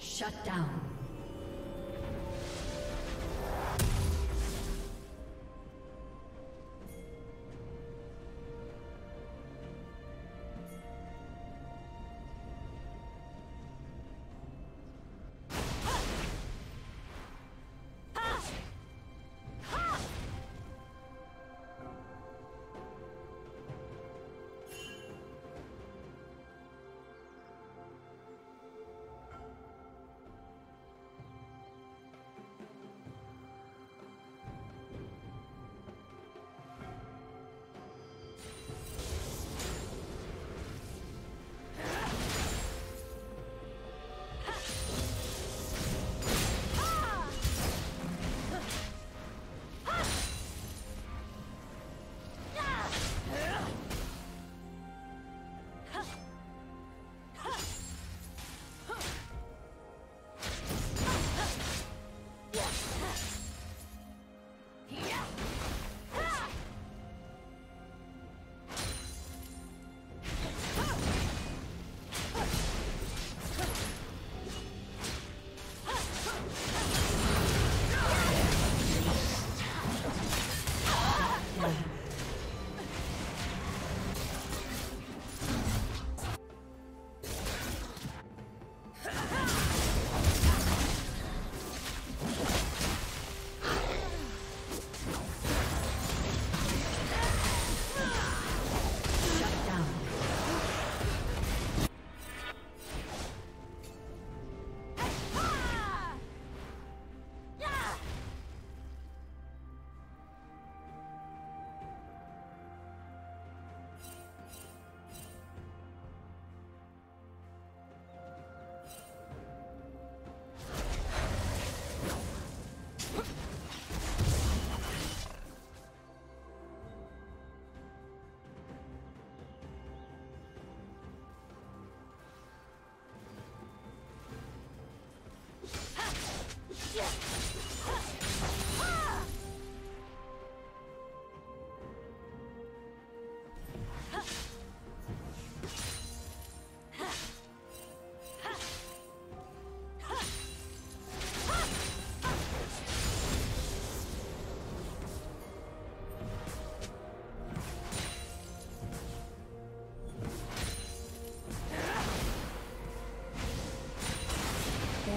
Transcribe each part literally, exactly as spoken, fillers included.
Shut down.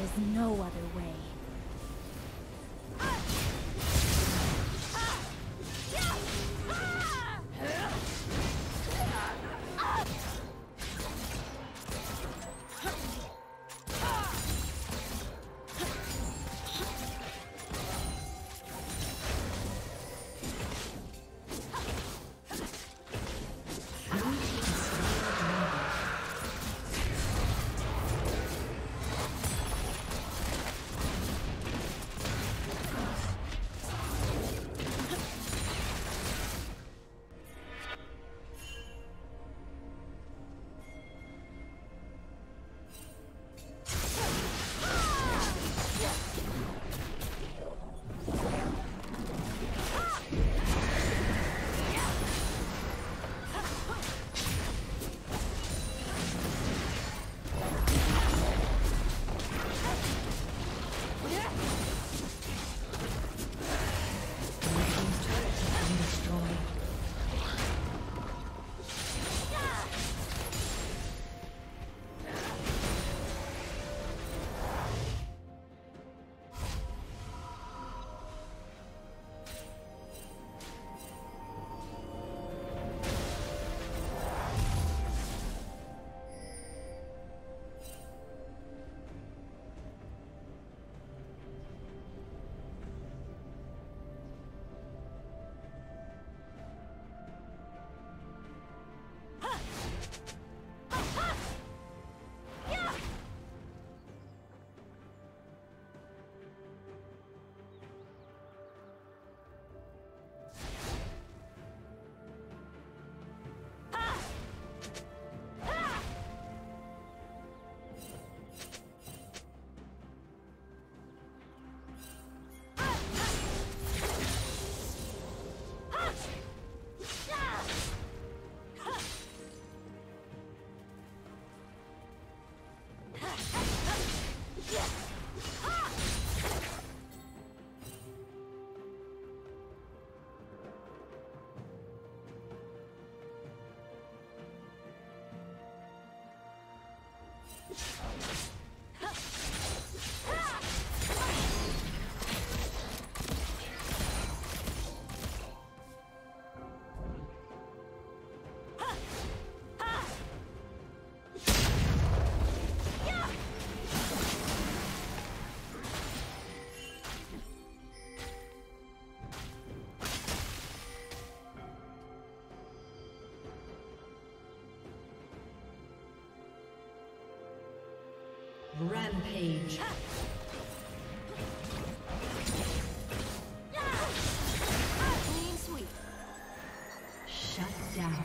is no other way. Rampage. Clean sweep. Shut down.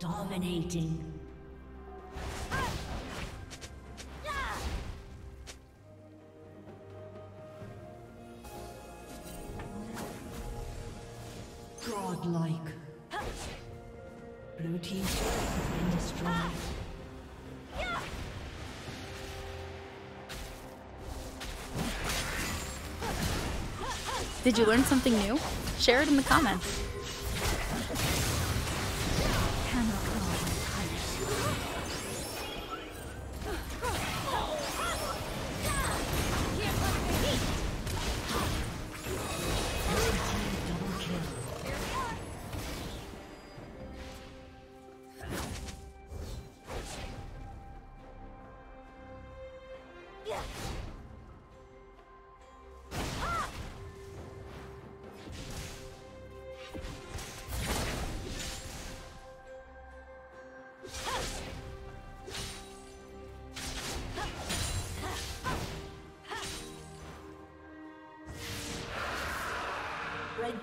Dominating. Godlike. Blue team. Did you learn something new? Share it in the comments. Red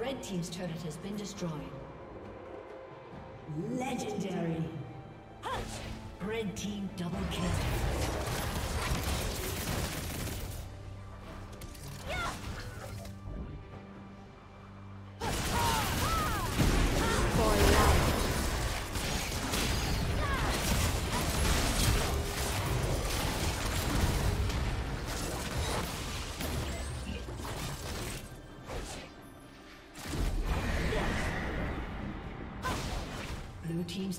Red team's turret has been destroyed. Legendary. Red team double kill. Blue team's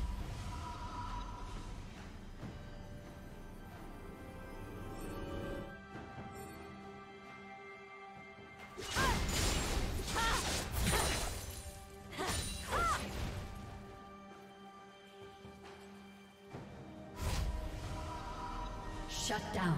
Shut down.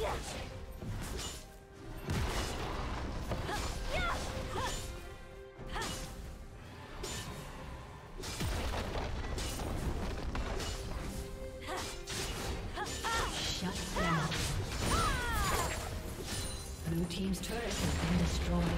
Yeah. Team's turret has been destroyed.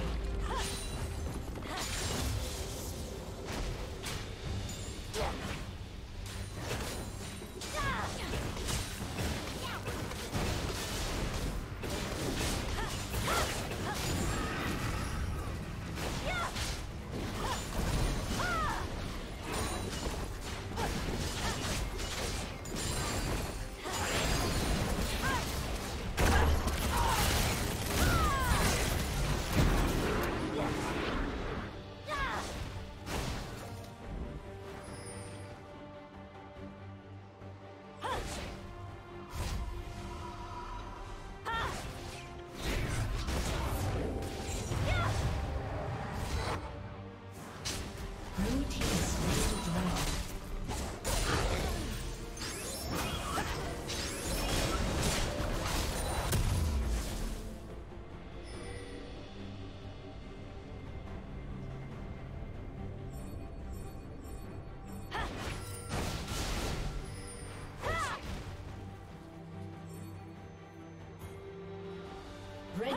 Red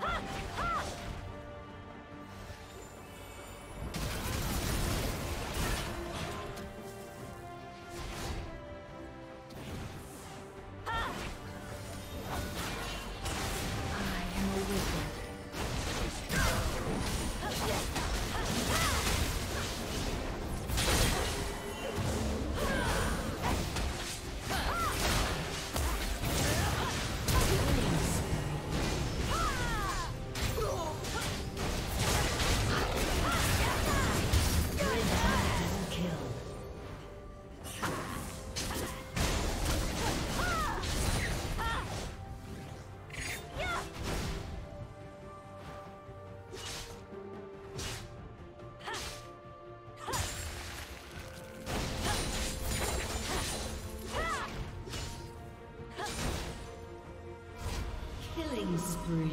Ha! Ha! Spree.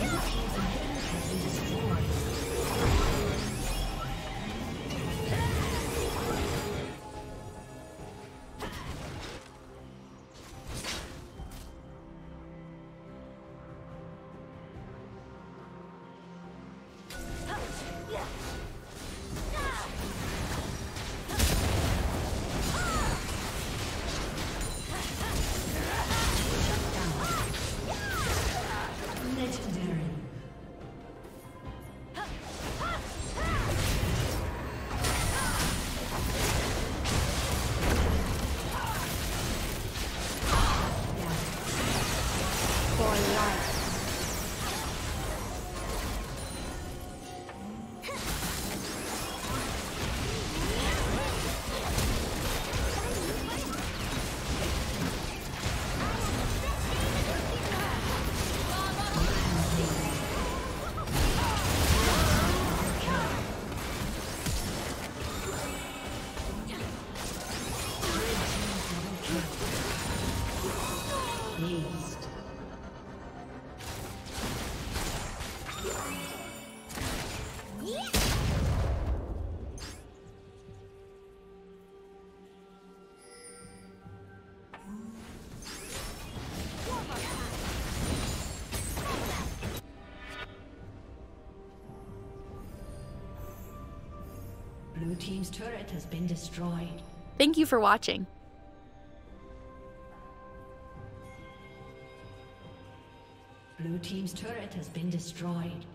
Blue team's inhibitor has been destroyed. Blue team's turret has been destroyed. Thank you for watching. Blue team's turret has been destroyed.